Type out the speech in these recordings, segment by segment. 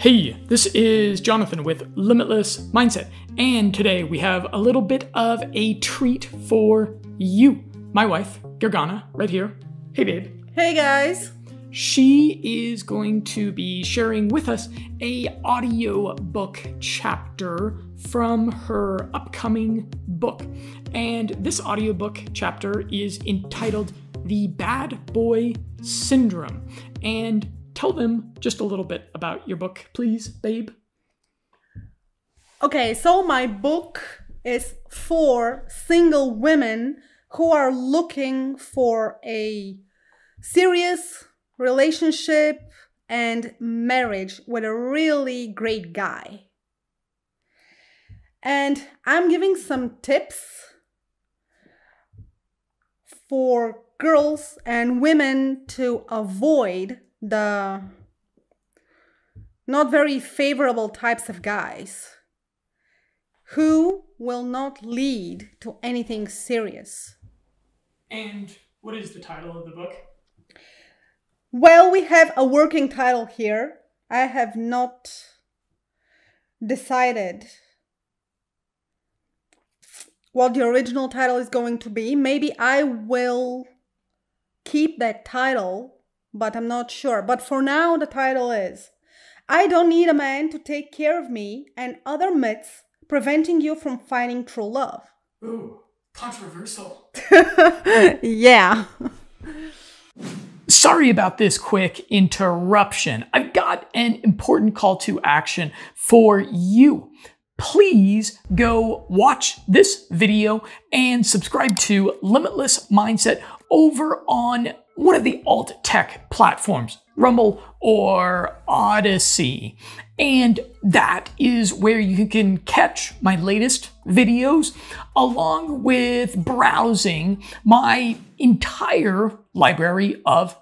Hey, this is Jonathan with Limitless Mindset, and today we have a little bit of a treat for you. My wife, Gergana, right here. Hey, babe. Hey, guys. She is going to be sharing with us an audiobook chapter from her upcoming book. And this audiobook chapter is entitled The Bad Boy Syndrome. And tell them just a little bit about your book, please, babe. Okay, so my book is for single women who are looking for a serious relationship and marriage with a really great guy. And I'm giving some tips for girls and women to avoid the not very favorable types of guys who will not lead to anything serious. And what is the title of the book? Well, we have a working title here. I have not decided what the original title is going to be. Maybe I will keep that title, but I'm not sure. But for now, the title is I Don't Need a Man to Take Care of Me and Other Myths Preventing You from Finding True Love. Ooh, controversial. Yeah. Sorry about this quick interruption. I've got an important call to action for you. Please go watch this video and subscribe to Limitless Mindset over on one of the alt tech platforms, Rumble or Odyssey. And that is where you can catch my latest videos along with browsing my entire library of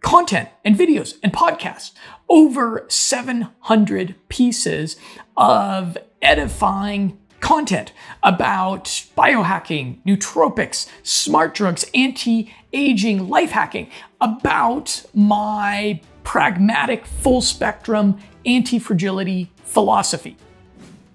content and videos and podcasts. Over 700 pieces of edifying content about biohacking, nootropics, smart drugs, anti-aging, life hacking, about my pragmatic full spectrum anti-fragility philosophy.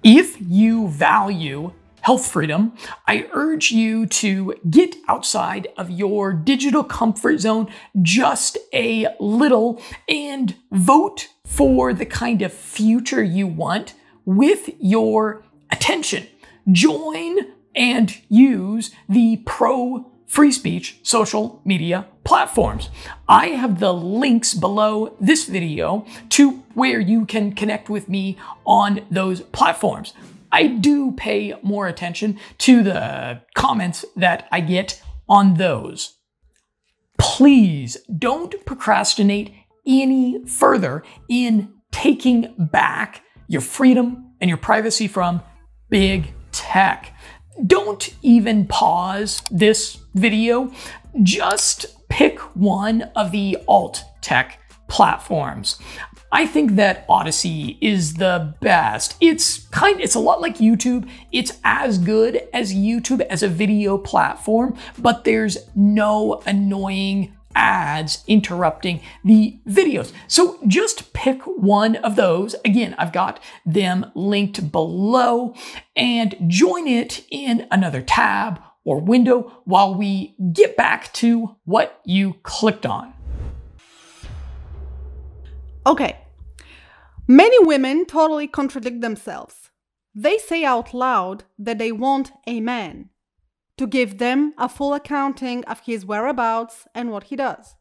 If you value health freedom, I urge you to get outside of your digital comfort zone just a little and vote for the kind of future you want with your attention. Join and use the pro-free speech social media platforms. I have the links below this video to where you can connect with me on those platforms. I do pay more attention to the comments that I get on those. Please don't procrastinate any further in taking back your freedom and your privacy from Big Tech. Don't even pause this video. Just pick one of the alt tech platforms. I think that Odyssey is the best. It's a lot like YouTube. It's as good as YouTube as a video platform, but there's no annoying ads interrupting the videos. So just pick one of those. Again, I've got them linked below, and join it in another tab or window while we get back to what you clicked on. Okay. Many women totally contradict themselves. They say out loud that they want a man to give them a full accounting of his whereabouts and what he does,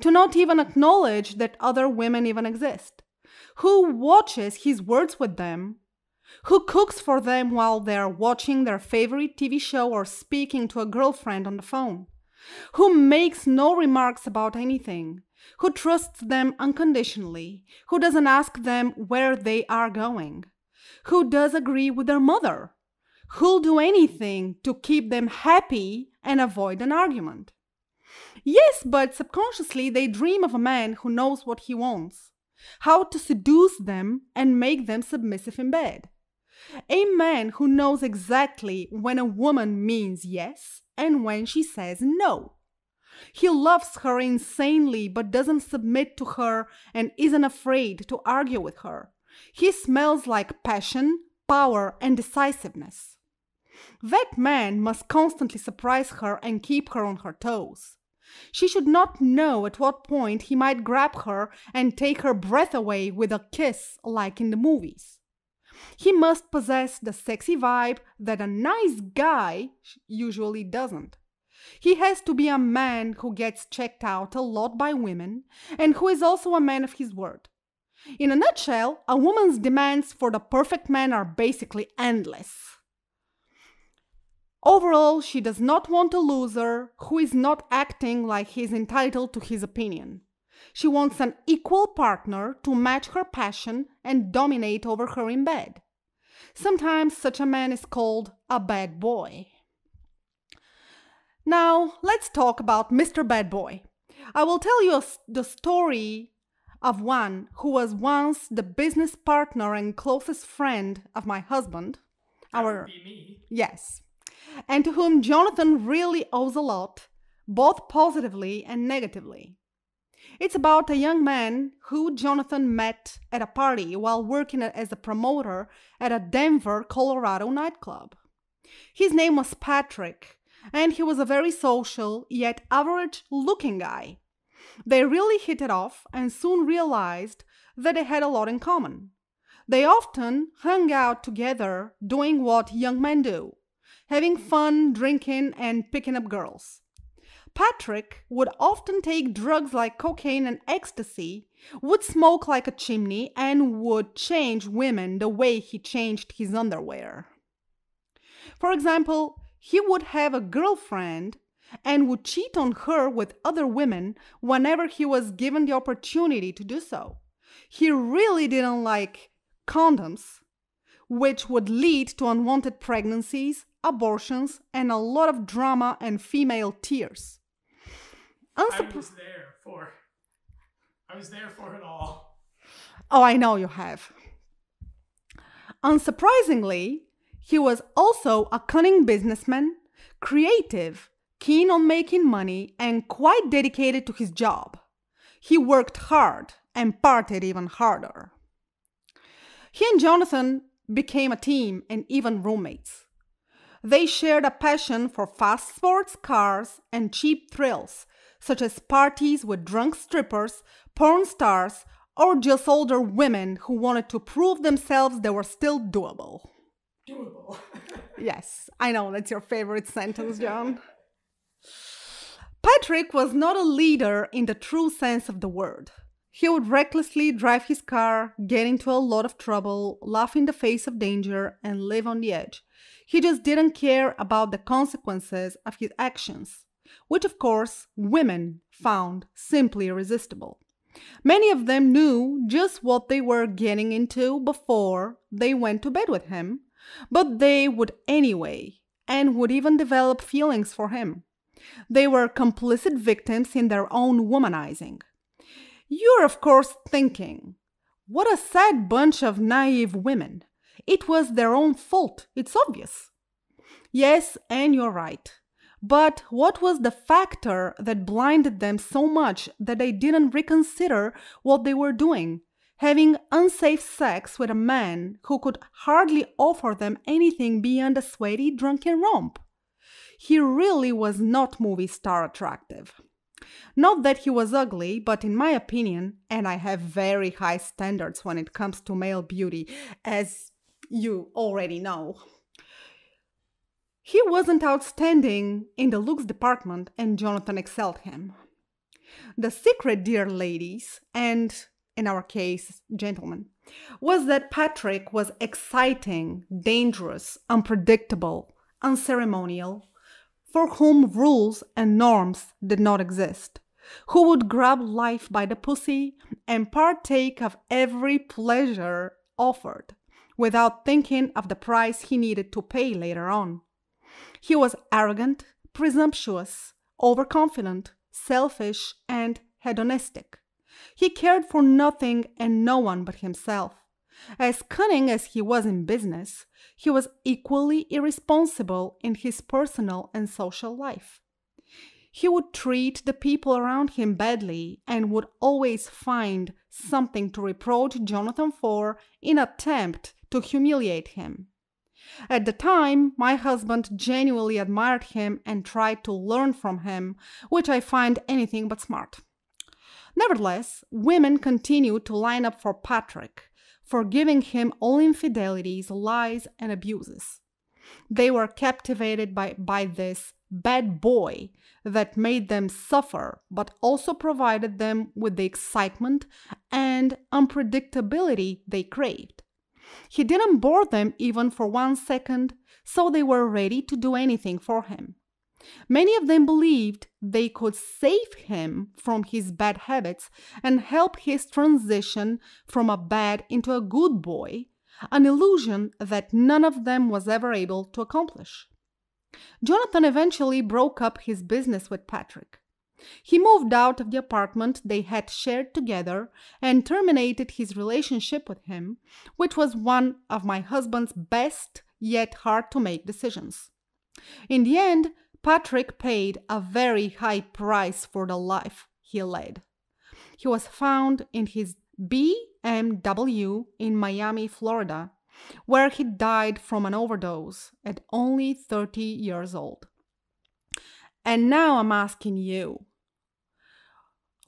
to not even acknowledge that other women even exist, who watches his words with them, who cooks for them while they're watching their favorite TV show or speaking to a girlfriend on the phone, who makes no remarks about anything, who trusts them unconditionally, who doesn't ask them where they are going, who does agree with their mother, who'll do anything to keep them happy and avoid an argument. Yes, but subconsciously they dream of a man who knows what he wants, how to seduce them and make them submissive in bed. A man who knows exactly when a woman means yes and when she says no. He loves her insanely but doesn't submit to her and isn't afraid to argue with her. He smells like passion, power, and decisiveness. That man must constantly surprise her and keep her on her toes. She should not know at what point he might grab her and take her breath away with a kiss like in the movies. He must possess the sexy vibe that a nice guy usually doesn't. He has to be a man who gets checked out a lot by women and who is also a man of his word. In a nutshell, a woman's demands for the perfect man are basically endless. Overall, she does not want a loser who is not acting like he is entitled to his opinion. She wants an equal partner to match her passion and dominate over her in bed. Sometimes such a man is called a bad boy. Now, let's talk about Mr. Bad Boy. I will tell you the story of one who was once the business partner and closest friend of my husband. That would be me. Yes. And to whom Jonathan really owes a lot, both positively and negatively. It's about a young man who Jonathan met at a party while working as a promoter at a Denver, Colorado nightclub. His name was Patrick, and he was a very social yet average-looking guy. They really hit it off and soon realized that they had a lot in common. They often hung out together doing what young men do. Having fun, drinking, and picking up girls. Patrick would often take drugs like cocaine and ecstasy, would smoke like a chimney, and would change women the way he changed his underwear. For example, he would have a girlfriend and would cheat on her with other women whenever he was given the opportunity to do so. He really didn't like condoms, which would lead to unwanted pregnancies, abortions, and a lot of drama and female tears. I was there for it all. Oh, I know you have. Unsurprisingly, he was also a cunning businessman, creative, keen on making money, and quite dedicated to his job. He worked hard and partied even harder. He and Jonathan became a team and even roommates. They shared a passion for fast sports cars and cheap thrills, such as parties with drunk strippers, porn stars, or just older women who wanted to prove themselves they were still doable. Doable. Yes, I know, that's your favorite sentence, John. Patrick was not a leader in the true sense of the word. He would recklessly drive his car, get into a lot of trouble, laugh in the face of danger, and live on the edge. He just didn't care about the consequences of his actions, which, of course, women found simply irresistible. Many of them knew just what they were getting into before they went to bed with him, but they would anyway, and would even develop feelings for him. They were complicit victims in their own womanizing. You're, of course, thinking, what a sad bunch of naive women. It was their own fault, it's obvious. Yes, and you're right. But what was the factor that blinded them so much that they didn't reconsider what they were doing, having unsafe sex with a man who could hardly offer them anything beyond a sweaty, drunken romp? He really was not movie star attractive. Not that he was ugly, but in my opinion, and I have very high standards when it comes to male beauty, as you already know, he wasn't outstanding in the looks department, and Jonathan excelled him. The secret, dear ladies, and in our case, gentlemen, was that Patrick was exciting, dangerous, unpredictable, unceremonial, for whom rules and norms did not exist, who would grab life by the pussy and partake of every pleasure offered, without thinking of the price he needed to pay later on. He was arrogant, presumptuous, overconfident, selfish, and hedonistic. He cared for nothing and no one but himself. As cunning as he was in business, he was equally irresponsible in his personal and social life. He would treat the people around him badly and would always find something to reproach Jonathan for in attempt to humiliate him. At the time, my husband genuinely admired him and tried to learn from him, which I find anything but smart. Nevertheless, women continued to line up for Patrick, forgiving him all infidelities, lies, and abuses. They were captivated by this bad boy that made them suffer, but also provided them with the excitement and unpredictability they craved. He didn't bore them even for 1 second, so they were ready to do anything for him. Many of them believed they could save him from his bad habits and help his transition from a bad into a good boy, an illusion that none of them was ever able to accomplish. Jonathan eventually broke up his business with Patrick. He moved out of the apartment they had shared together and terminated his relationship with him, which was one of my husband's best yet hard-to-make decisions. In the end, Patrick paid a very high price for the life he led. He was found in his BMW in Miami, Florida, where he died from an overdose at only 30 years old. And now I'm asking you,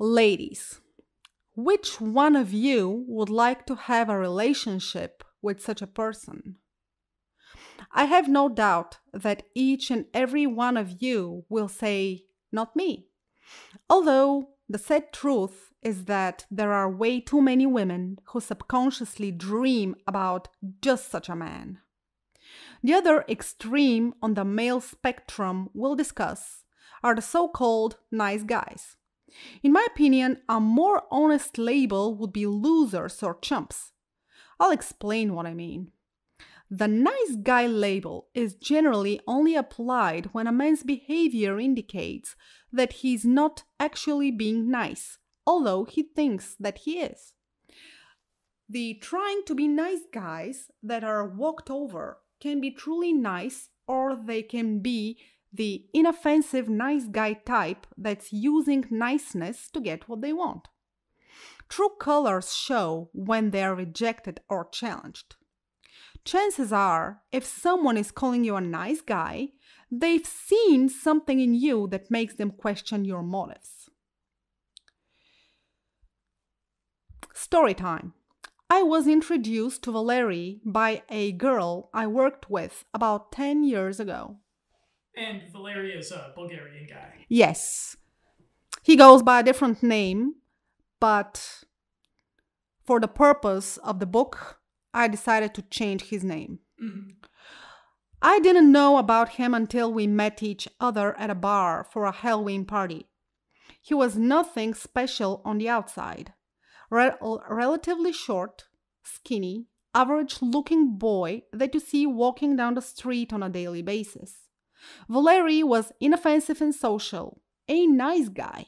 ladies, which one of you would like to have a relationship with such a person? I have no doubt that each and every one of you will say, not me. Although the sad truth is that there are way too many women who subconsciously dream about just such a man. The other extreme on the male spectrum we'll discuss are the so-called nice guys. In my opinion, a more honest label would be losers or chumps. I'll explain what I mean. The nice guy label is generally only applied when a man's behavior indicates that he's not actually being nice, although he thinks that he is. The trying to be nice guys that are walked over can be truly nice, or they can be the inoffensive nice guy type that's using niceness to get what they want. True colors show when they are rejected or challenged. Chances are, if someone is calling you a nice guy, they've seen something in you that makes them question your motives. Story time. I was introduced to Valeri by a girl I worked with about 10 years ago. And Valeri is a Bulgarian guy. Yes. He goes by a different name, but for the purpose of the book, I decided to change his name. Mm-hmm. I didn't know about him until we met each other at a bar for a Halloween party. He was nothing special on the outside. Relatively short, skinny, average-looking boy that you see walking down the street on a daily basis. Valeri was inoffensive and social, a nice guy.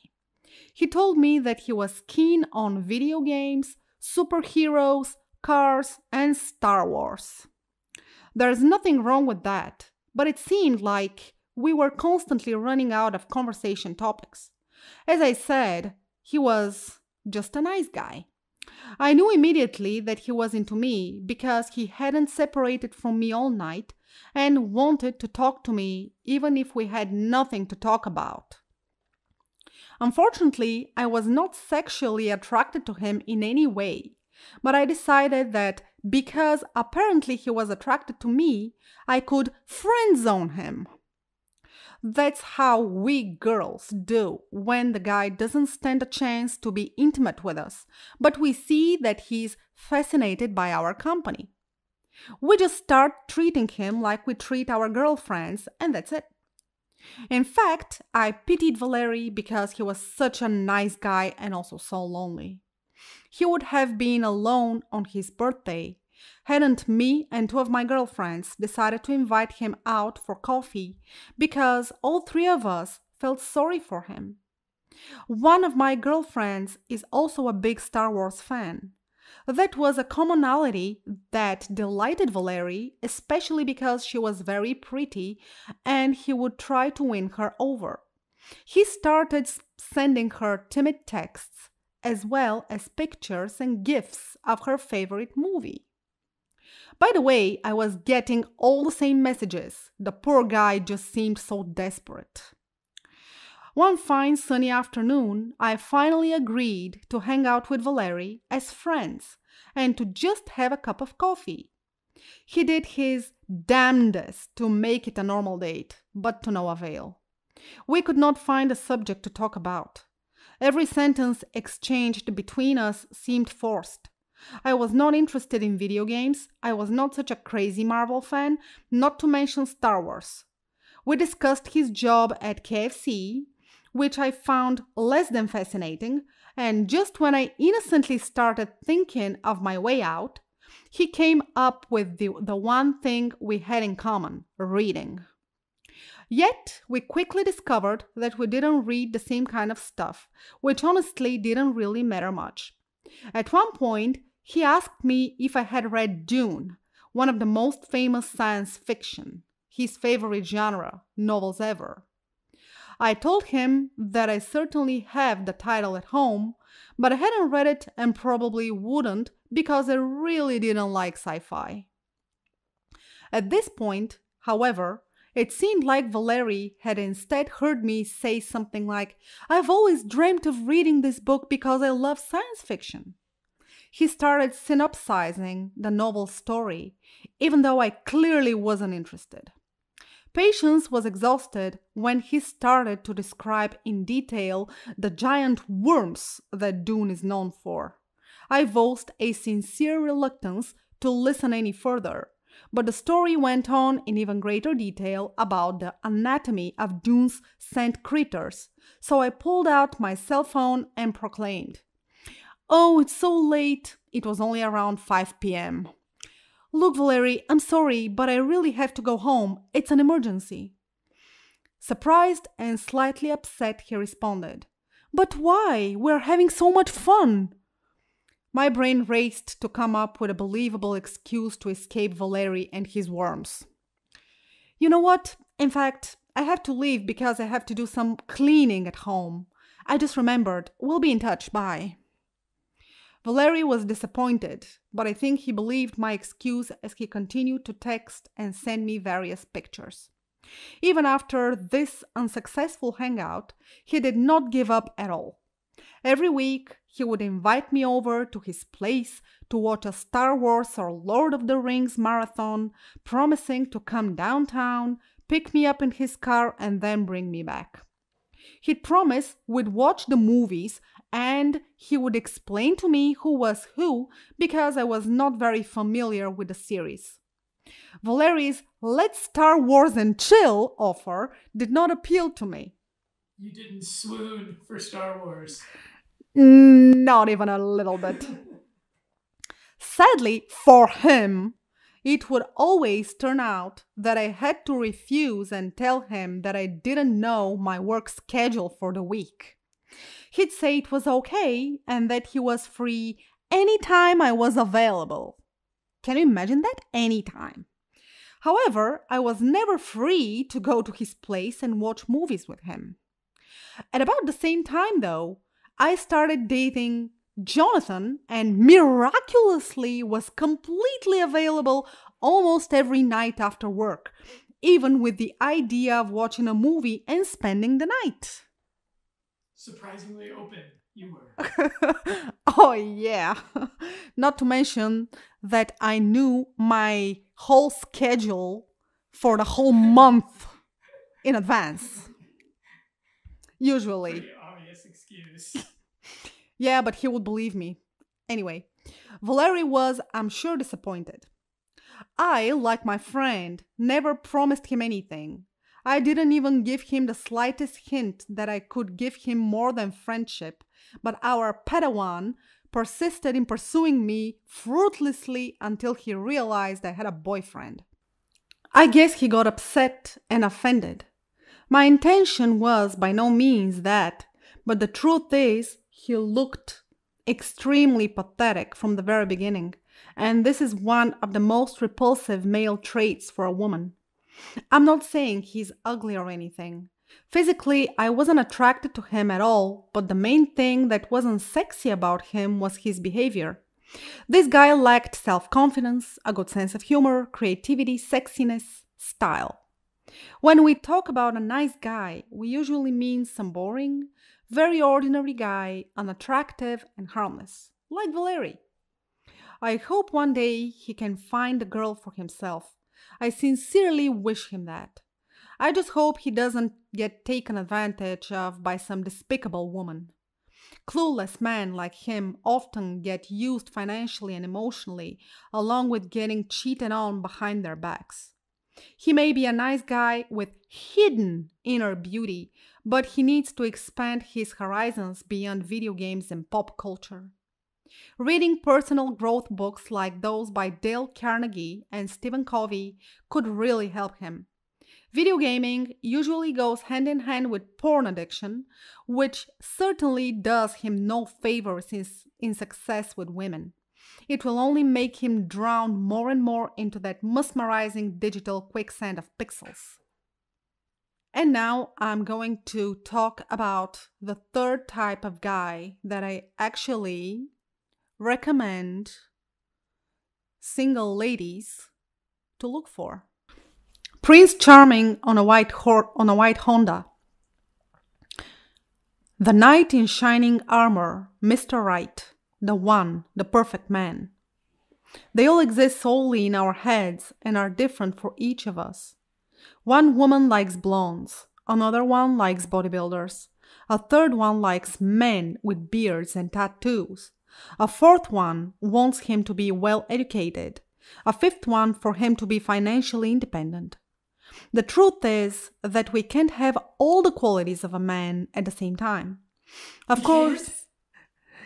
He told me that he was keen on video games, superheroes, cars, and Star Wars. There's nothing wrong with that, but it seemed like we were constantly running out of conversation topics. As I said, he was just a nice guy. I knew immediately that he was into me because he hadn't separated from me all night and wanted to talk to me even if we had nothing to talk about. Unfortunately, I was not sexually attracted to him in any way. But I decided that because apparently he was attracted to me, I could friend zone him. That's how we girls do when the guy doesn't stand a chance to be intimate with us, but we see that he's fascinated by our company. We just start treating him like we treat our girlfriends, and that's it. In fact, I pitied Valeri because he was such a nice guy and also so lonely. He would have been alone on his birthday, hadn't me and two of my girlfriends decided to invite him out for coffee because all three of us felt sorry for him. One of my girlfriends is also a big Star Wars fan. That was a commonality that delighted Valeri, especially because she was very pretty and he would try to win her over. He started sending her timid texts as well as pictures and gifs of her favorite movie. By the way, I was getting all the same messages. The poor guy just seemed so desperate. One fine sunny afternoon, I finally agreed to hang out with Valeri as friends and to just have a cup of coffee. He did his damnedest to make it a normal date, but to no avail. We could not find a subject to talk about. Every sentence exchanged between us seemed forced. I was not interested in video games, I was not such a crazy Marvel fan, not to mention Star Wars. We discussed his job at KFC, which I found less than fascinating, and just when I innocently started thinking of my way out, he came up with the one thing we had in common, reading. Yet, we quickly discovered that we didn't read the same kind of stuff, which honestly didn't really matter much. At one point, he asked me if I had read Dune, one of the most famous science fiction, his favorite genre, novels ever. I told him that I certainly have the title at home, but I hadn't read it and probably wouldn't because I really didn't like sci-fi. At this point, however, it seemed like Valeri had instead heard me say something like, "I've always dreamt of reading this book because I love science fiction." He started synopsizing the novel's story, even though I clearly wasn't interested. Patience was exhausted when he started to describe in detail the giant worms that Dune is known for. I voiced a sincere reluctance to listen any further, but the story went on in even greater detail about the anatomy of Dune's sand creatures, so I pulled out my cell phone and proclaimed, "Oh, it's so late." It was only around 5 p.m. "Look, Valeri, I'm sorry, but I really have to go home. It's an emergency." Surprised and slightly upset, he responded, "But why? We're having so much fun." My brain raced to come up with a believable excuse to escape Valeri and his worms. "You know what? In fact, I have to leave because I have to do some cleaning at home. I just remembered. We'll be in touch. Bye." Valeri was disappointed, but I think he believed my excuse as he continued to text and send me various pictures. Even after this unsuccessful hangout, he did not give up at all. Every week, he would invite me over to his place to watch a Star Wars or Lord of the Rings marathon, promising to come downtown, pick me up in his car, and then bring me back. He'd promise we'd watch the movies, and he would explain to me who was who because I was not very familiar with the series. Valeri's "Let's Star Wars and chill" offer did not appeal to me. You didn't swoon for Star Wars. Not even a little bit. Sadly for him, it would always turn out that I had to refuse and tell him that I didn't know my work schedule for the week. He'd say it was okay and that he was free anytime I was available. Can you imagine that? Anytime. However, I was never free to go to his place and watch movies with him. At about the same time, though, I started dating Jonathan and miraculously was completely available almost every night after work, even with the idea of watching a movie and spending the night. Surprisingly open, you were. Oh, yeah. Not to mention that I knew my whole schedule for the whole month in advance. Usually. Pretty obvious excuse. Yeah, but he would believe me. Anyway, Valeri was, I'm sure, disappointed. I, like my friend, never promised him anything. I didn't even give him the slightest hint that I could give him more than friendship, but our Padawan persisted in pursuing me fruitlessly until he realized I had a boyfriend. I guess he got upset and offended. My intention was by no means that, but the truth is he looked extremely pathetic from the very beginning, and this is one of the most repulsive male traits for a woman. I'm not saying he's ugly or anything, Physically, I wasn't attracted to him at all, but the main thing that wasn't sexy about him was his behavior. This guy lacked self-confidence, a good sense of humor, creativity, sexiness, style. When we talk about a nice guy, we usually mean some boring, very ordinary guy, unattractive and harmless, like Valeri. I hope one day he can find a girl for himself. I sincerely wish him that. I just hope he doesn't get taken advantage of by some despicable woman. Clueless men like him often get used financially and emotionally, along with getting cheated on behind their backs. He may be a nice guy with hidden inner beauty, but he needs to expand his horizons beyond video games and pop culture. Reading personal growth books like those by Dale Carnegie and Stephen Covey could really help him. Video gaming usually goes hand in hand with porn addiction, which certainly does him no favor since in success with women. It will only make him drown more and more into that mesmerizing digital quicksand of pixels. And now I'm going to talk about the third type of guy that I actually recommend single ladies to look for. Prince Charming on a white Honda. The knight in shining armor, Mr. Right. The one, the perfect man. They all exist solely in our heads and are different for each of us. One woman likes blondes, another one likes bodybuilders, a third one likes men with beards and tattoos, a fourth one wants him to be well educated, a fifth one for him to be financially independent. The truth is that we can't have all the qualities of a man at the same time. Of course... Yes.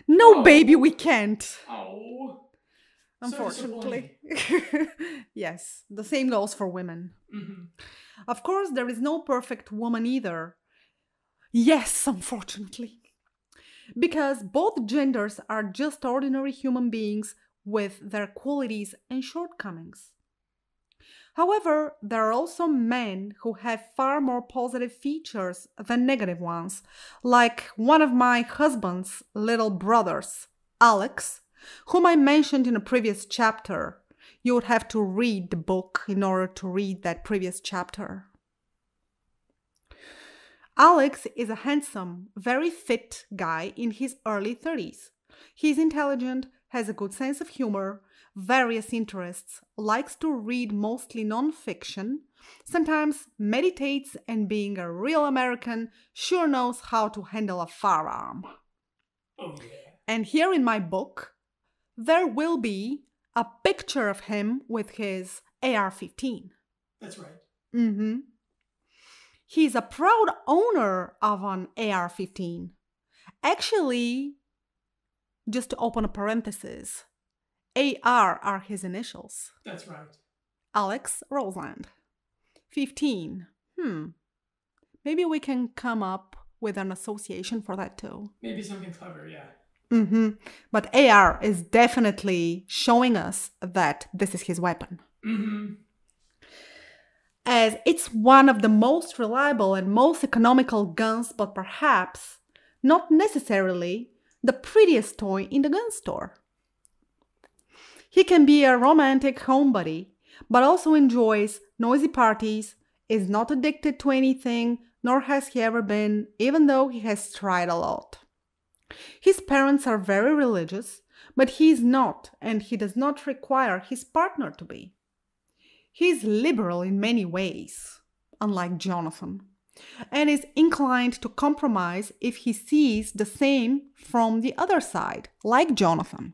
No, baby, we can't. Oh. Unfortunately. Yes, the same goes for women. Mm-hmm. Of course, there is no perfect woman either. Yes, unfortunately. Because both genders are just ordinary human beings with their qualities and shortcomings. However, there are also men who have far more positive features than negative ones, like one of my husband's little brothers, Alex, whom I mentioned in a previous chapter. You would have to read the book in order to read that previous chapter. Alex is a handsome, very fit guy in his early 30s. He's intelligent, has a good sense of humor, various interests, likes to read mostly non-fiction, sometimes meditates, and being a real American, sure knows how to handle a firearm. Oh, yeah. And here in my book, there will be a picture of him with his AR-15. That's right. Mm-hmm. He's a proud owner of an AR-15. Actually, just to open a parenthesis, AR are his initials. That's right. Alex Roseland. 15. Maybe we can come up with an association for that too. Maybe something clever, yeah. Mm-hmm. But AR is definitely showing us that this is his weapon. Mm-hmm. As it's one of the most reliable and most economical guns, but perhaps not necessarily the prettiest toy in the gun store. He can be a romantic homebody, but also enjoys noisy parties, is not addicted to anything, nor has he ever been, even though he has tried a lot. His parents are very religious, but he is not, and he does not require his partner to be. He is liberal in many ways, unlike Jonathan, and is inclined to compromise if he sees the same from the other side, like Jonathan.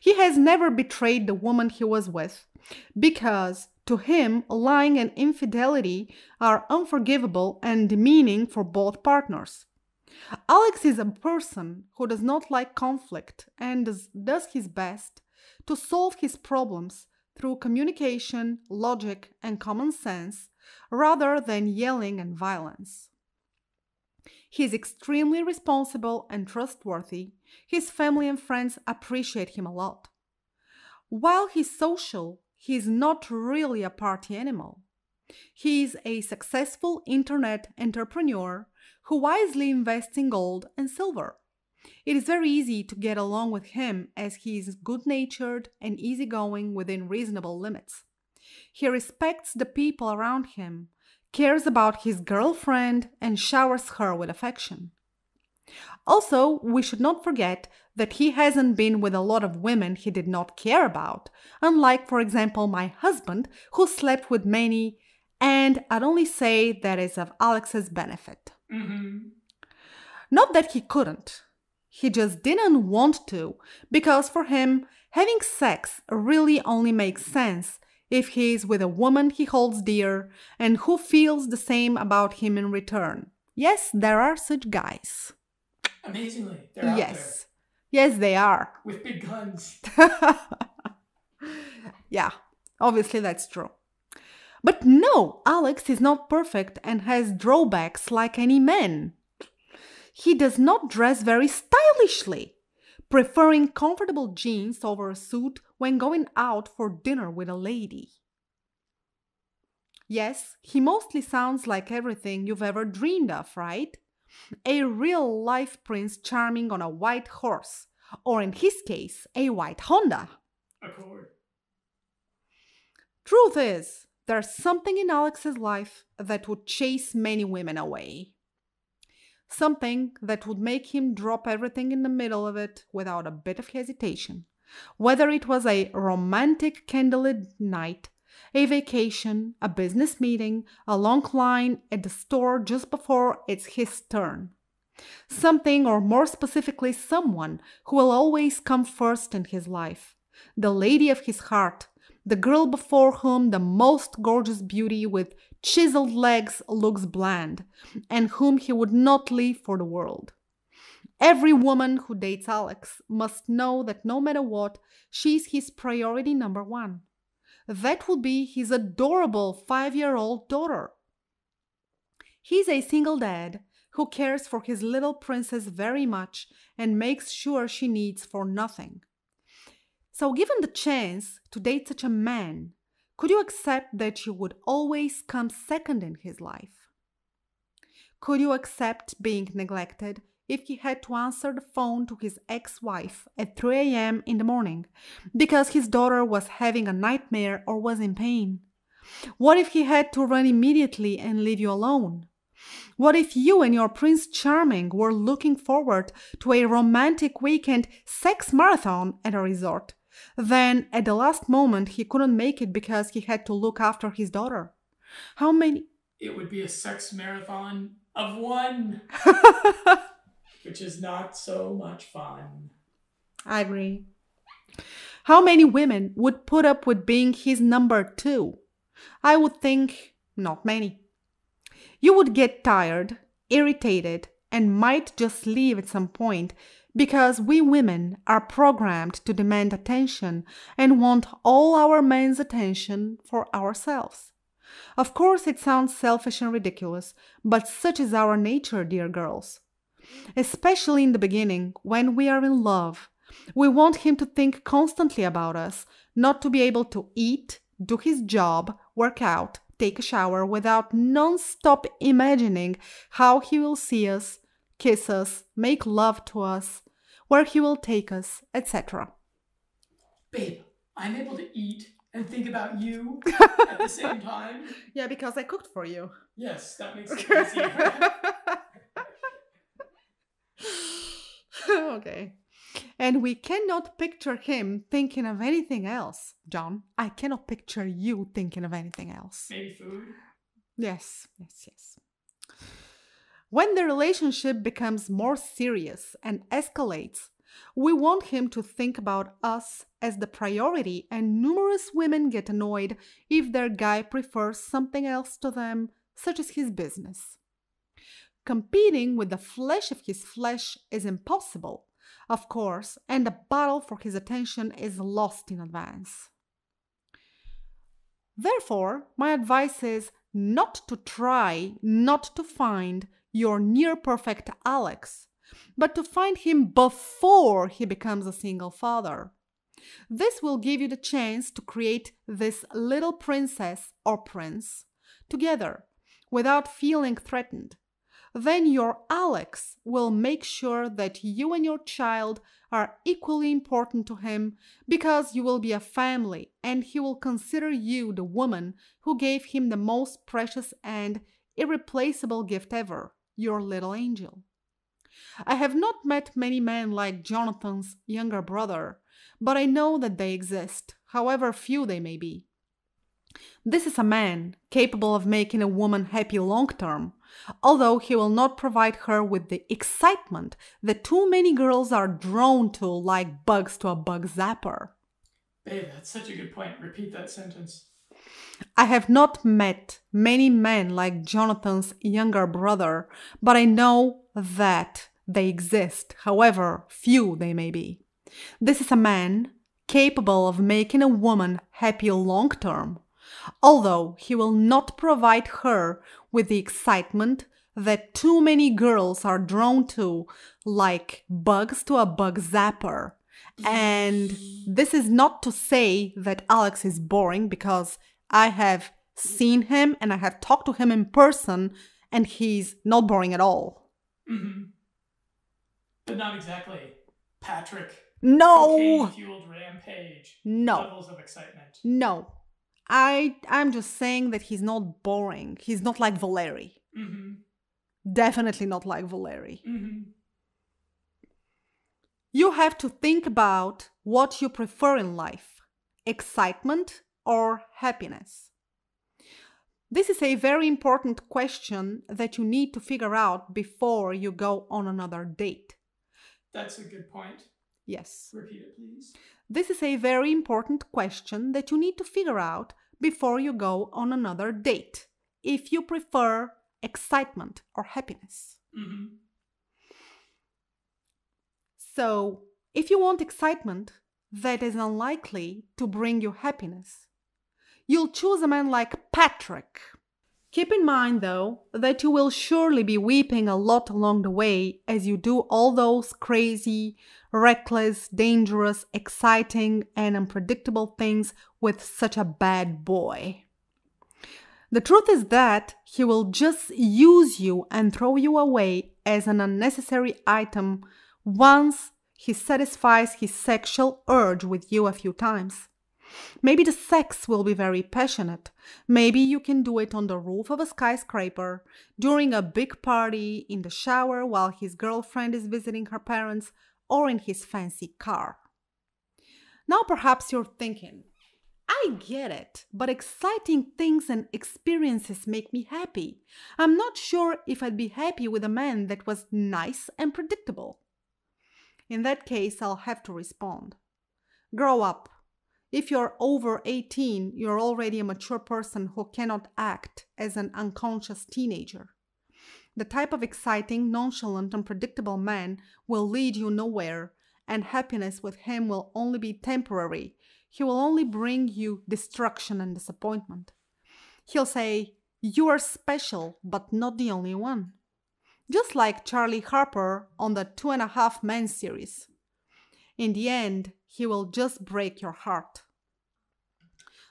He has never betrayed the woman he was with, because to him, lying and infidelity are unforgivable and demeaning for both partners. Alex is a person who does not like conflict and does his best to solve his problems through communication, logic, and common sense, rather than yelling and violence. He is extremely responsible and trustworthy. His family and friends appreciate him a lot. While he's social, he is not really a party animal. He is a successful internet entrepreneur who wisely invests in gold and silver. It is very easy to get along with him as he is good-natured and easygoing within reasonable limits. He respects the people around him, cares about his girlfriend, and showers her with affection. Also, we should not forget that he hasn't been with a lot of women he did not care about, unlike, for example, my husband, who slept with many, and I'd only say that is of Alex's benefit. Mm-hmm. Not that he couldn't. He just didn't want to, because for him, having sex really only makes sense if he is with a woman he holds dear and who feels the same about him in return. Yes, there are such guys. Amazingly, they're out there. Yes, they are. With big guns. Yeah, obviously that's true. But no, Alex is not perfect and has drawbacks like any man. He does not dress very stylishly, preferring comfortable jeans over a suit when going out for dinner with a lady. Yes, he mostly sounds like everything you've ever dreamed of, right? A real-life prince charming on a white horse, or in his case, a white Honda. Accord. Truth is, there's something in Alex's life that would chase many women away. Something that would make him drop everything in the middle of it without a bit of hesitation. Whether it was a romantic candlelit night, a vacation, a business meeting, a long line at the store just before it's his turn. Something, or more specifically someone, who will always come first in his life. The lady of his heart, the girl before whom the most gorgeous beauty with chiseled legs looks bland, and whom he would not leave for the world. Every woman who dates Alex must know that no matter what, she's his priority number one. That would be his adorable 5-year-old daughter. He's a single dad who cares for his little princess very much and makes sure she needs for nothing. So given the chance to date such a man, could you accept that she would always come second in his life? Could you accept being neglected if he had to answer the phone to his ex-wife at 3 a.m. in the morning because his daughter was having a nightmare or was in pain? What if he had to run immediately and leave you alone? What if you and your Prince Charming were looking forward to a romantic weekend sex marathon at a resort? Then, at the last moment, he couldn't make it because he had to look after his daughter. How many? It would be a sex marathon of one. Which is not so much fun. I agree. How many women would put up with being his number 2? I would think not many. You would get tired, irritated, and might just leave at some point because we women are programmed to demand attention and want all our men's attention for ourselves. Of course, it sounds selfish and ridiculous, but such is our nature, dear girls. Especially in the beginning, when we are in love, we want him to think constantly about us, not to be able to eat, do his job, work out, take a shower without non-stop imagining how he will see us, kiss us, make love to us, where he will take us, etc. Babe, I'm able to eat and think about you at the same time. Yeah, because I cooked for you. Yes, that makes it easier. Okay. And we cannot picture him thinking of anything else, John. I cannot picture you thinking of anything else. Maybe food? Yes, yes, yes. When the relationship becomes more serious and escalates, we want him to think about us as the priority, and numerous women get annoyed if their guy prefers something else to them, such as his business. Competing with the flesh of his flesh is impossible, of course, and the battle for his attention is lost in advance. Therefore, my advice is not to try not to find your near-perfect Alex, but to find him before he becomes a single father. This will give you the chance to create this little princess or prince together without feeling threatened. Then your Alex will make sure that you and your child are equally important to him because you will be a family and he will consider you the woman who gave him the most precious and irreplaceable gift ever, your little angel. I have not met many men like Jonathan's younger brother, but I know that they exist, however few they may be. This is a man capable of making a woman happy long-term, although he will not provide her with the excitement that too many girls are drawn to like bugs to a bug zapper. Babe, that's such a good point. Repeat that sentence. I have not met many men like Jonathan's younger brother, but I know that they exist, however few they may be. This is a man capable of making a woman happy long-term, although he will not provide her with the excitement that too many girls are drawn to, like bugs to a bug zapper. And this is not to say that Alex is boring, because I have seen him and I have talked to him in person, and he's not boring at all. Mm-hmm. But not exactly Patrick. No. Fueled rampage. No. Levels of excitement. No. I'm just saying that he's not boring. He's not like Valeri. Mm-hmm. Definitely not like Valeri. Mm-hmm. You have to think about what you prefer in life, excitement or happiness. This is a very important question that you need to figure out before you go on another date. That's a good point. Yes. Repeat it, please. This is a very important question that you need to figure out before you go on another date, if you prefer excitement or happiness. Mm-hmm. So, if you want excitement that is unlikely to bring you happiness, you'll choose a man like Patrick. Keep in mind, though, that you will surely be weeping a lot along the way as you do all those crazy, reckless, dangerous, exciting, and unpredictable things with such a bad boy. The truth is that he will just use you and throw you away as an unnecessary item once he satisfies his sexual urge with you a few times. Maybe the sex will be very passionate. Maybe you can do it on the roof of a skyscraper, during a big party, in the shower while his girlfriend is visiting her parents, or in his fancy car. Now perhaps you're thinking, I get it, but exciting things and experiences make me happy. I'm not sure if I'd be happy with a man that was nice and predictable. In that case, I'll have to respond. Grow up. If you're over 18, you're already a mature person who cannot act as an unconscious teenager. The type of exciting, nonchalant, unpredictable man will lead you nowhere, and happiness with him will only be temporary. He will only bring you destruction and disappointment. He'll say, "You are special, but not the only one." Just like Charlie Harper on the 2.5 Men series. In the end, he will just break your heart.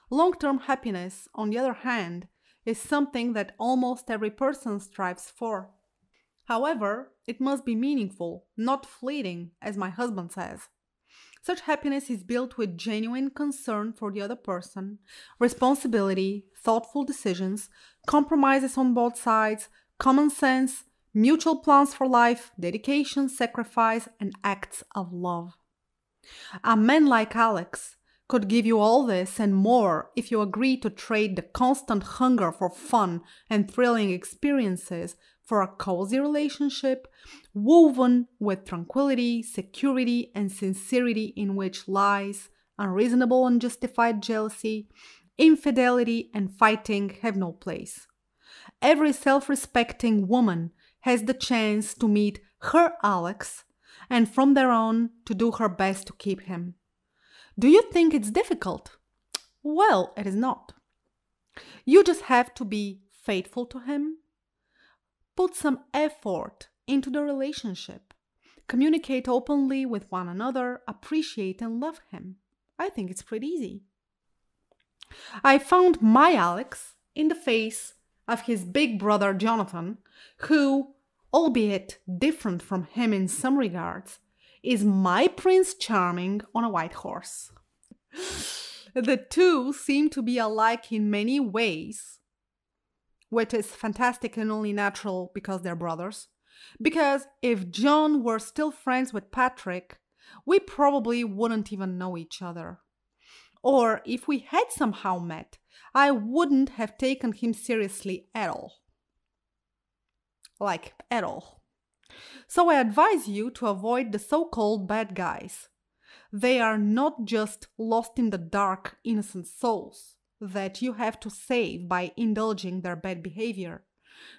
Long-term happiness, on the other hand, is something that almost every person strives for. However, it must be meaningful, not fleeting, as my husband says. Such happiness is built with genuine concern for the other person, responsibility, thoughtful decisions, compromises on both sides, common sense, mutual plans for life, dedication, sacrifice, and acts of love. A man like Alex could give you all this and more if you agree to trade the constant hunger for fun and thrilling experiences for a cozy relationship woven with tranquility, security, and sincerity in which lies, unreasonable unjustified jealousy, infidelity, and fighting have no place. Every self-respecting woman has the chance to meet her Alex and from there on to do her best to keep him. Do you think it's difficult? Well, it is not. You just have to be faithful to him. Put some effort into the relationship. Communicate openly with one another. Appreciate and love him. I think it's pretty easy. I found my Alex in the face of his big brother Jonathan, who, albeit different from him in some regards, is my Prince Charming on a white horse. The two seem to be alike in many ways, which is fantastic and only natural because they're brothers. Because if John were still friends with Patrick, we probably wouldn't even know each other. Or if we had somehow met, I wouldn't have taken him seriously at all. Like, at all. So I advise you to avoid the so-called bad guys. They are not just lost in the dark, innocent souls that you have to save by indulging their bad behavior.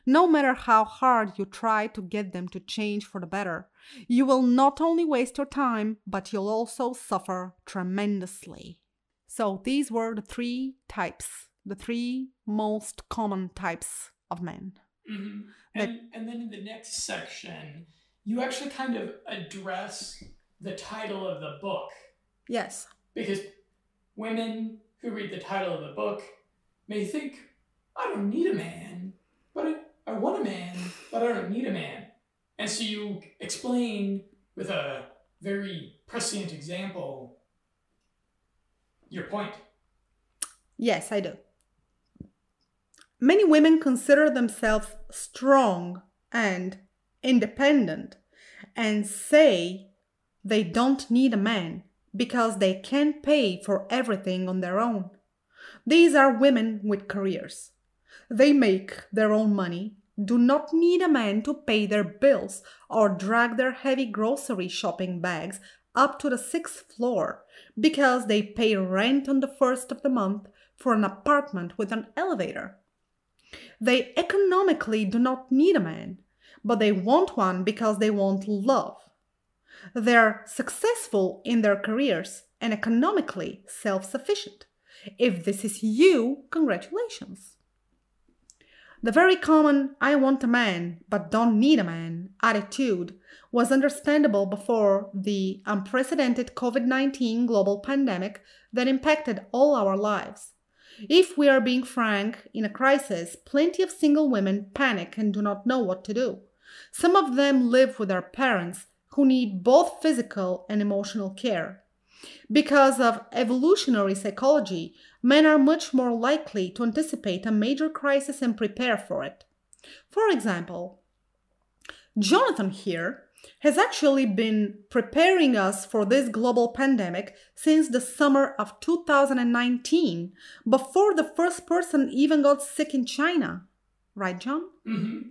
No matter how hard you try to get them to change for the better, you will not only waste your time, but you'll also suffer tremendously. So these were the three types, the three most common types of men. Mm-hmm. And then in the next section, you actually kind of address the title of the book. Yes. Because women who read the title of the book may think, I don't need a man, but I want a man, but I don't need a man. And so you explain with a very prescient example your point. Yes, I do. Many women consider themselves strong and independent and say they don't need a man because they can pay for everything on their own. These are women with careers. They make their own money, do not need a man to pay their bills or drag their heavy grocery shopping bags up to the 6th floor because they pay rent on the 1st of the month for an apartment with an elevator. They economically do not need a man, but they want one because they want love. They're successful in their careers and economically self-sufficient. If this is you, congratulations. The very common "I want a man but don't need a man" attitude was understandable before the unprecedented COVID-19 global pandemic that impacted all our lives. If we are being frank, in a crisis, plenty of single women panic and do not know what to do. Some of them live with their parents, who need both physical and emotional care. Because of evolutionary psychology, men are much more likely to anticipate a major crisis and prepare for it. For example, Jonathan here has actually been preparing us for this global pandemic since the summer of 2019, before the first person even got sick in China. Right, John? Mm-hmm.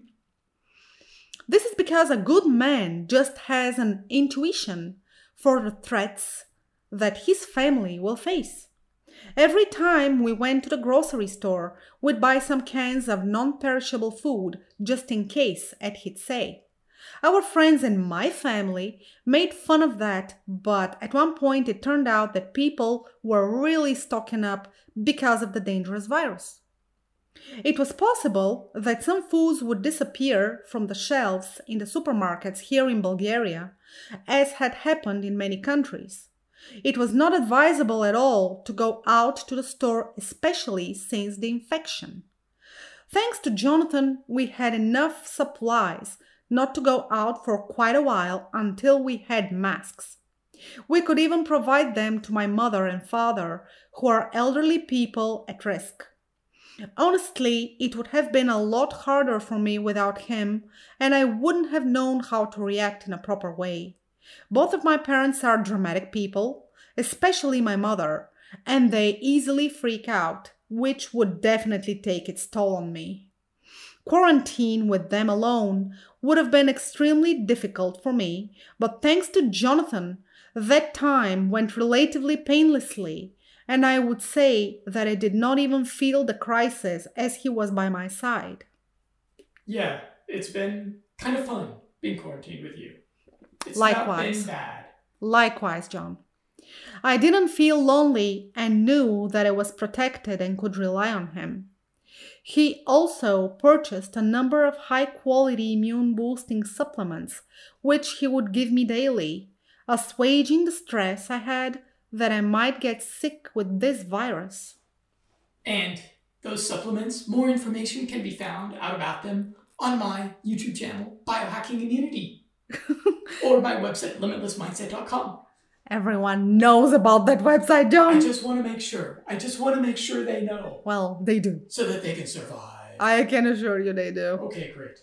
This is because a good man just has an intuition for the threats that his family will face. Every time we went to the grocery store, we'd buy some cans of non-perishable food just in case, as he'd say. Our friends and my family made fun of that, but at one point it turned out that people were really stocking up because of the dangerous virus. It was possible that some foods would disappear from the shelves in the supermarkets here in Bulgaria, as had happened in many countries. It was not advisable at all to go out to the store, especially since the infection. Thanks to Jonathan, we had enough supplies not to go out for quite a while until we had masks. We could even provide them to my mother and father, who are elderly people at risk. Honestly, it would have been a lot harder for me without him, and I wouldn't have known how to react in a proper way. Both of my parents are dramatic people, especially my mother, and they easily freak out, which would definitely take its toll on me. Quarantine with them alone would have been extremely difficult for me, but thanks to Jonathan, that time went relatively painlessly, and I would say that I did not even feel the crisis as he was by my side. Yeah, it's been kind of fun being quarantined with you. It's likewise. Not been bad. Likewise, John. I didn't feel lonely and knew that I was protected and could rely on him. He also purchased a number of high-quality immune-boosting supplements, which he would give me daily, assuaging the stress I had that I might get sick with this virus. And those supplements. More information can be found out about them on my YouTube channel, Biohacking Immunity, or my website, limitlessmindset.com. Everyone knows about that website, don't? I just want to make sure they know. Well, they do. So that they can survive. I can assure you they do. Okay, great.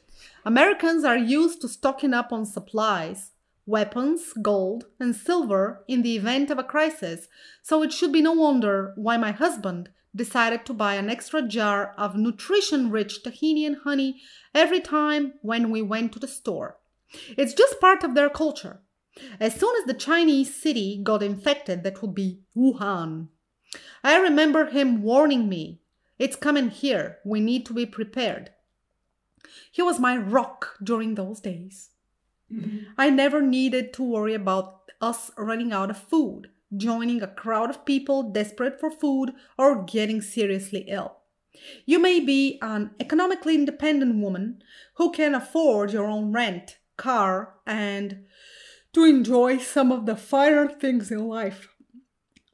Americans are used to stocking up on supplies, weapons, gold, and silver in the event of a crisis, so it should be no wonder why my husband decided to buy an extra jar of nutrition-rich tahini and honey every time when we went to the store. It's just part of their culture. As soon as the Chinese city got infected, that would be Wuhan, I remember him warning me, "It's coming here, we need to be prepared." He was my rock during those days. Mm-hmm. I never needed to worry about us running out of food, joining a crowd of people desperate for food, or getting seriously ill. You may be an economically independent woman who can afford your own rent, car, and to enjoy some of the finer things in life.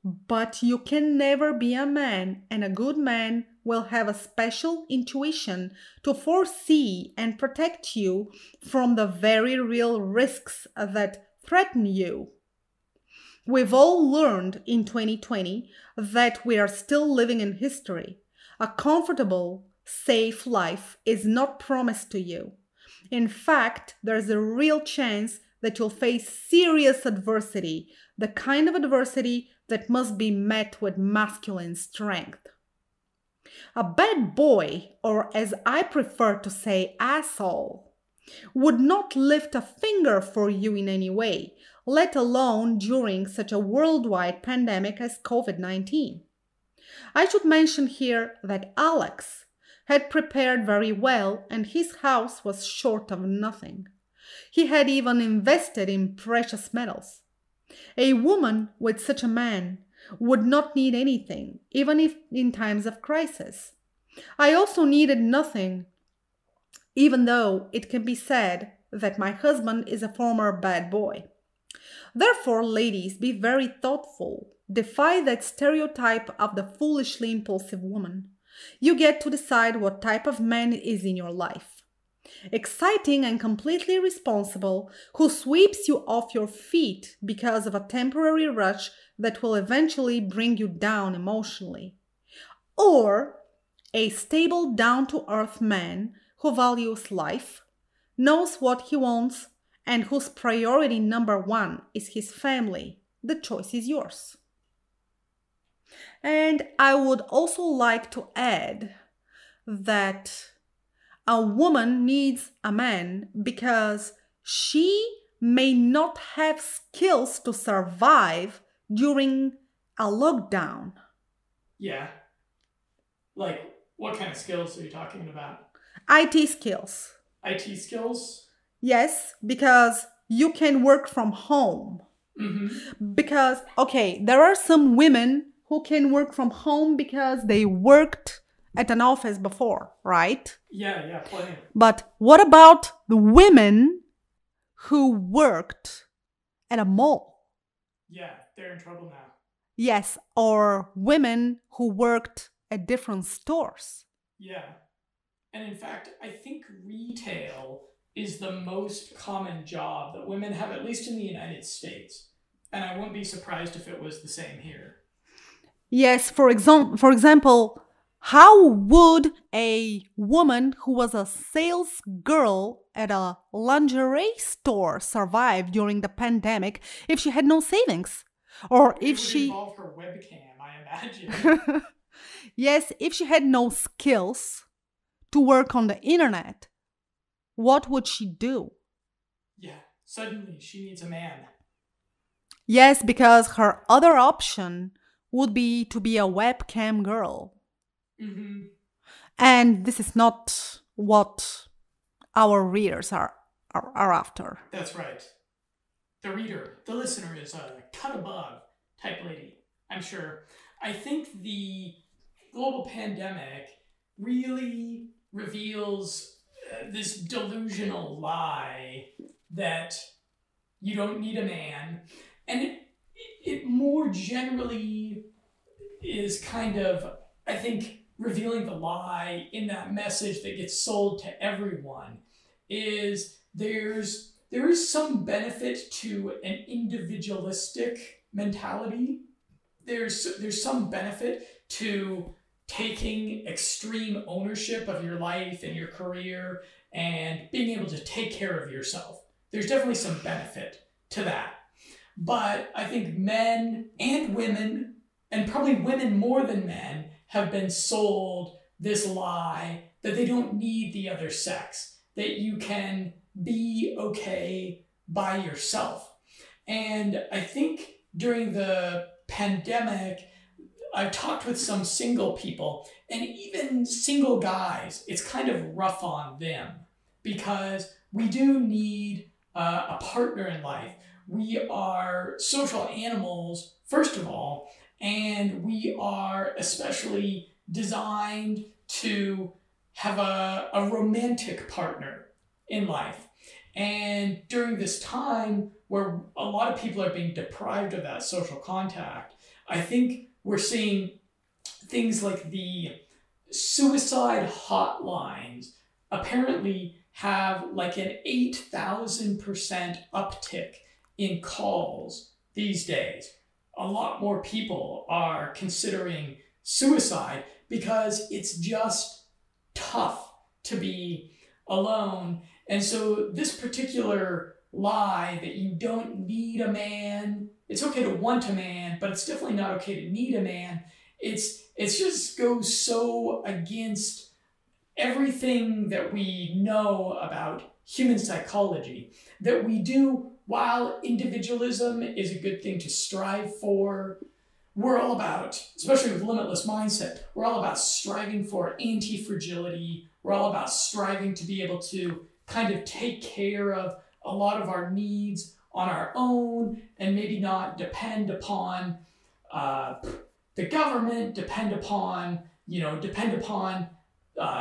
But you can never be a man, and a good man will have a special intuition to foresee and protect you from the very real risks that threaten you. We've all learned in 2020 that we are still living in history. A comfortable, safe life is not promised to you. In fact, there's a real chance that you'll face serious adversity, the kind of adversity that must be met with masculine strength. A bad boy, or as I prefer to say, asshole, would not lift a finger for you in any way, let alone during such a worldwide pandemic as COVID-19. I should mention here that Alex had prepared very well and his house was short of nothing. He had even invested in precious metals. A woman with such a man would not need anything, even if in times of crisis. I also needed nothing, even though it can be said that my husband is a former bad boy. Therefore, ladies, be very thoughtful. Defy that stereotype of the foolishly impulsive woman. You get to decide what type of man is in your life. Exciting and completely responsible, who sweeps you off your feet because of a temporary rush that will eventually bring you down emotionally. Or a stable, down-to-earth man who values life, knows what he wants, and whose priority number one is his family. The choice is yours. And I would also like to add that a woman needs a man because she may not have skills to survive during a lockdown. Yeah. Like, what kind of skills are you talking about? IT skills. IT skills? Yes, because you can work from home. Mm-hmm. Because, okay, there are some women who can work from home because they worked at an office before, right? Yeah, plenty. But what about the women who worked at a mall? Yeah, they're in trouble now. Yes, or women who worked at different stores. Yeah. And in fact, I think retail is the most common job that women have, at least in the United States. And I wouldn't be surprised if it was the same here. Yes, for example, how would a woman who was a sales girl at a lingerie store survive during the pandemic if she had no savings? Or if she involved her webcam, I imagine. Yes, if she had no skills to work on the internet, what would she do? Yeah, suddenly she needs a man. Yes, because her other option would be to be a webcam girl. Mm-hmm. And this is not what our readers are after. That's right. The reader, the listener is a cut above type lady, I'm sure. I think the global pandemic really reveals this delusional lie that you don't need a man. And it more generally is kind of, I think, revealing the lie in that message that gets sold to everyone is there is some benefit to an individualistic mentality. There's some benefit to taking extreme ownership of your life and your career and being able to take care of yourself. There's definitely some benefit to that. But I think men and women, and probably women more than men, have been sold this lie that they don't need the other sex, that you can be okay by yourself. And I think during the pandemic, I've talked with some single people, and even single guys, it's kind of rough on them because we do need a partner in life. We are social animals, first of all, and we are especially designed to have a romantic partner in life. And during this time where a lot of people are being deprived of that social contact, I think we're seeing things like the suicide hotlines apparently have like an 8,000% uptick in calls these days. A lot more people are considering suicide because it's just tough to be alone. And so this particular lie that you don't need a man, it's okay to want a man, but it's definitely not okay to need a man. It's just goes so against everything that we know about human psychology that we do. While individualism is a good thing to strive for, we're all about, especially with Limitless Mindset, we're all about striving for anti-fragility. We're all about striving to be able to kind of take care of a lot of our needs on our own and maybe not depend upon the government, depend upon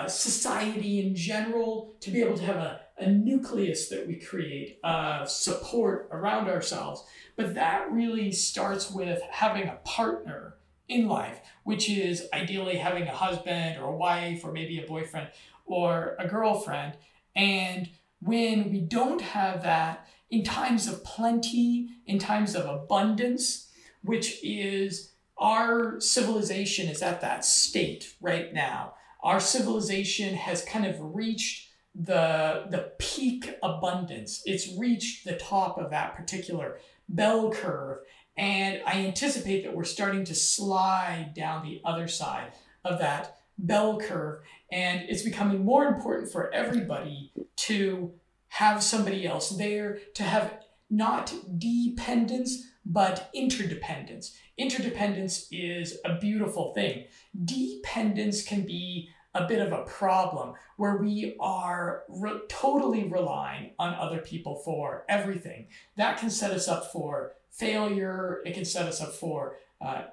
society in general to be able to have a nucleus that we create of support around ourselves. But that really starts with having a partner in life, which is ideally having a husband or a wife or maybe a boyfriend or a girlfriend. And when we don't have that, in times of plenty, in times of abundance, which is our civilization is at that state right now. Our civilization has kind of reached the peak abundance. It's reached the top of that particular bell curve. And I anticipate that we're starting to slide down the other side of that bell curve. And it's becoming more important for everybody to have somebody else there, to have not dependence, but interdependence. Interdependence is a beautiful thing. Dependence can be a bit of a problem where we are totally relying on other people for everything. That can set us up for failure. It can set us up for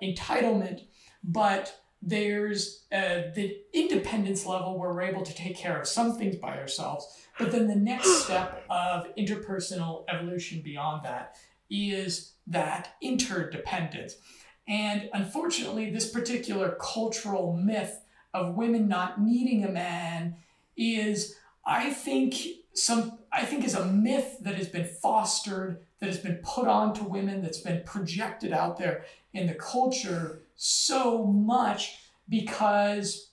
entitlement. But there's the independence level where we're able to take care of some things by ourselves. But then the next step of interpersonal evolution beyond that is that interdependence. And unfortunately, this particular cultural myth of women not needing a man is, I think is a myth that has been fostered, that has been put onto women, that's been projected out there in the culture so much because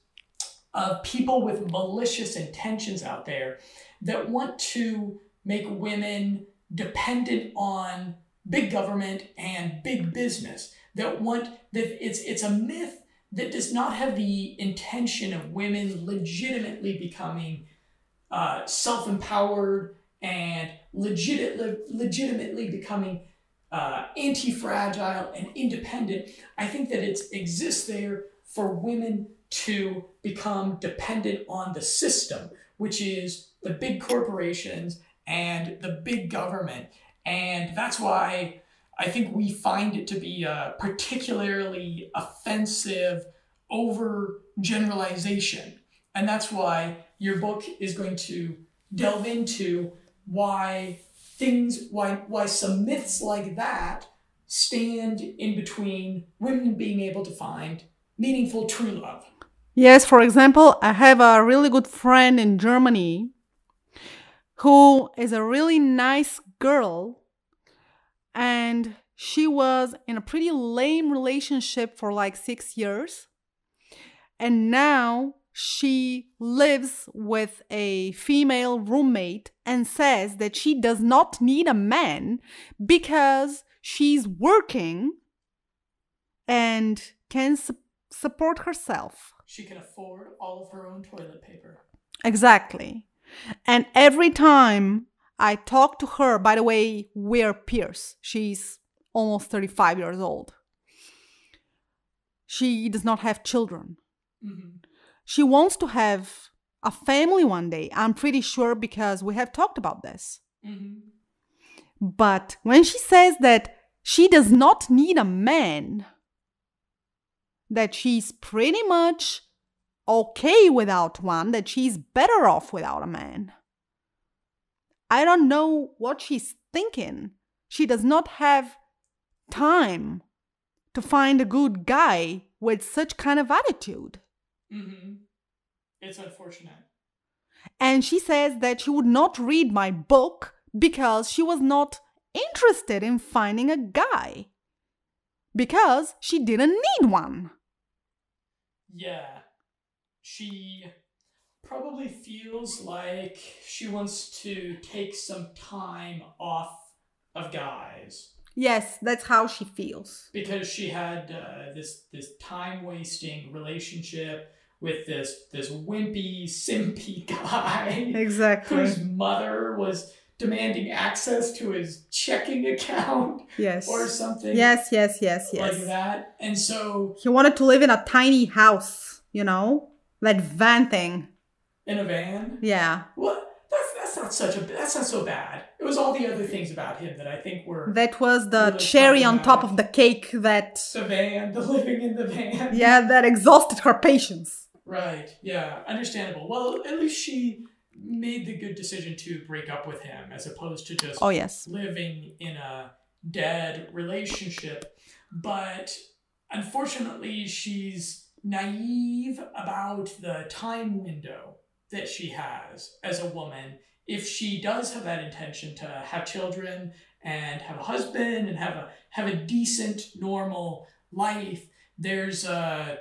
of people with malicious intentions out there that want to make women dependent on big government and big business. It's a myth that does not have the intention of women legitimately becoming self-empowered and legitimately becoming anti-fragile and independent. I think that it exists there for women to become dependent on the system, which is the big corporations and the big government. And that's why I think we find it to be a particularly offensive overgeneralization. And that's why your book is going to delve into why some myths like that stand in between women being able to find meaningful true love. Yes, for example, I have a really good friend in Germany who is a really nice girl, and she was in a pretty lame relationship for like 6 years, and now she lives with a female roommate and says that she does not need a man because she's working and can support herself. She can afford all of her own toilet paper. Exactly. And every time I talk to her, by the way, we're peers. She's almost 35 years old. She does not have children. Mm-hmm. She wants to have a family one day, I'm pretty sure, because we have talked about this. Mm-hmm. But when she says that she does not need a man, that she's pretty much okay without one, that she's better off without a man, I don't know what she's thinking. She does not have time to find a good guy with such kind of attitude. Mm-hmm. It's unfortunate. And she says that she would not read my book because she was not interested in finding a guy, because she didn't need one. Yeah. She probably feels like she wants to take some time off of guys. Yes, that's how she feels. Because she had this time-wasting relationship with this wimpy, simpy guy. Exactly. Whose mother was demanding access to his checking account. Yes. Or something. Yes. Like that. And so he wanted to live in a tiny house, you know? That van thing. In a van? Yeah. Well, that's not so bad. It was all the other things about him that I think were... That was the really cherry on top of the cake that... The van, the living in the van. Yeah, that exhausted her patience. Right, yeah, understandable. Well, at least she made the good decision to break up with him as opposed to just living in a dead relationship. But unfortunately, she's naive about the time window that she has as a woman. If she does have that intention to have children and have a husband and have a decent, normal life, there's a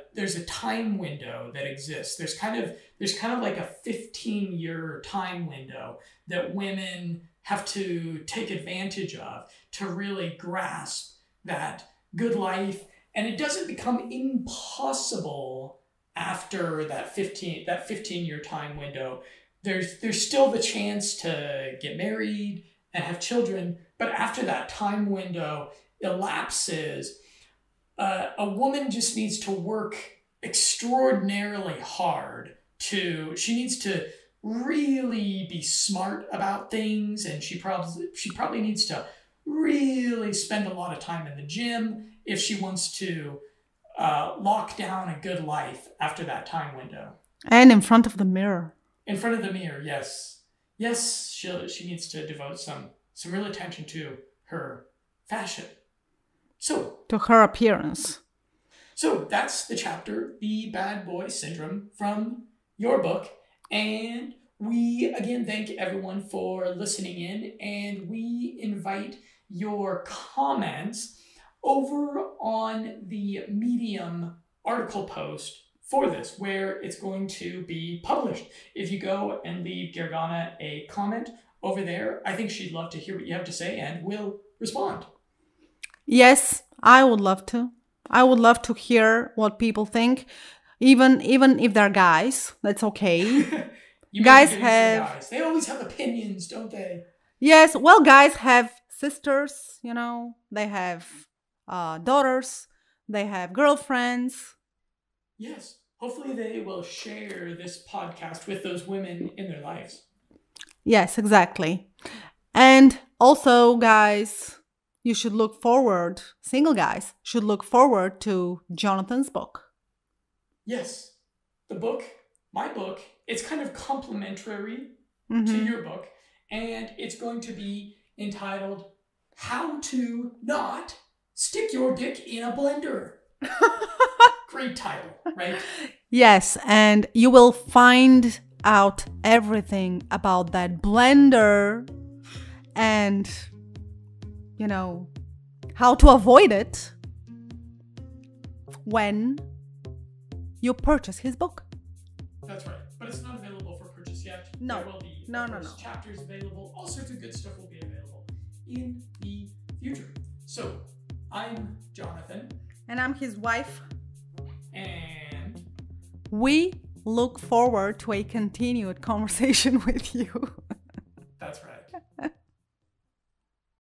time window that exists. There's kind of like a 15-year time window that women have to take advantage of to really grasp that good life. And it doesn't become impossible after that 15-year time window. There's still the chance to get married and have children, but after that time window elapses, a woman just needs to work extraordinarily hard to, she needs to really be smart about things, and she probably needs to really spend a lot of time in the gym if she wants to lock down a good life after that time window. And in front of the mirror. In front of the mirror, yes. Yes, she needs to devote some real attention to her fashion. So, to her appearance. So that's the chapter, The Bad Boy Syndrome, from your book. And we, again, thank everyone for listening in. And we invite your comments over on the Medium article post for this, where it's going to be published. If you go and leave Gergana a comment over there, I think she'd love to hear what you have to say and will respond. Yes, I would love to. I would love to hear what people think, even if they're guys. That's okay. Guys, they always have opinions, don't they? Yes, well, guys have sisters, you know, they have daughters, they have girlfriends. Yes. Hopefully they will share this podcast with those women in their lives. Yes, exactly. And also, guys, you should look forward, single guys should look forward to Jonathan's book. Yes. The book, my book, it's kind of complementary to your book, and it's going to be entitled How to Not Stick Your Dick in a Blender. Great title, right? Yes, and you will find out everything about that blender and, you know, how to avoid it when you purchase his book. That's right, but it's not available for purchase yet. No, there will be chapters available. All sorts of good stuff will be available in the future. So I'm Jonathan, and I'm his wife, and we look forward to a continued conversation with you. That's right.